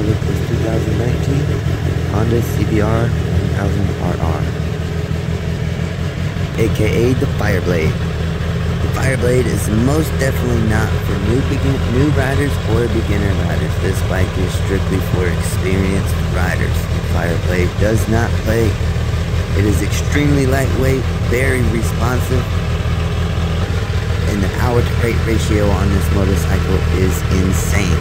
to look for the 2019 Honda CBR1000RR, aka the FireBlade. The FireBlade is most definitely not for new riders or beginner riders. This bike is strictly for experienced riders. The FireBlade does not play. It is extremely lightweight, very responsive, and the power to weight ratio on this motorcycle is insane.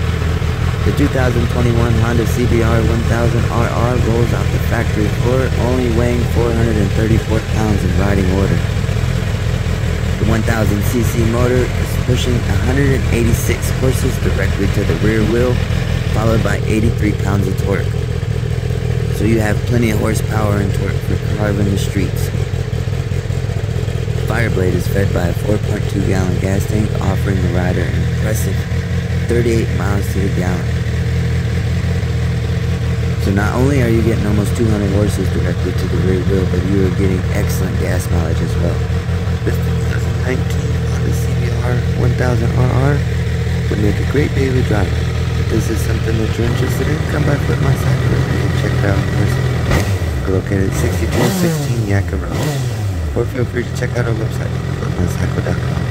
The 2021 Honda CBR1000RR rolls out the factory floor, only weighing 434 pounds in riding order. The 1000cc motor is pushing 186 horses directly to the rear wheel, followed by 83 pounds of torque. So you have plenty of horsepower and torque for carving the streets. FireBlade is fed by a 4.2-gallon gas tank, offering the rider an impressive 38 miles to the gallon. So not only are you getting almost 200 horses directly to the rear wheel, but you are getting excellent gas mileage as well. This 2019 Honda CBR1000RR would make a great daily driver. If this is something that you're interested in, come by FlipMyCycle and check it out in person. We're located at 6216 Yakka Road. Or feel free to check out our website, flipmycycle.com.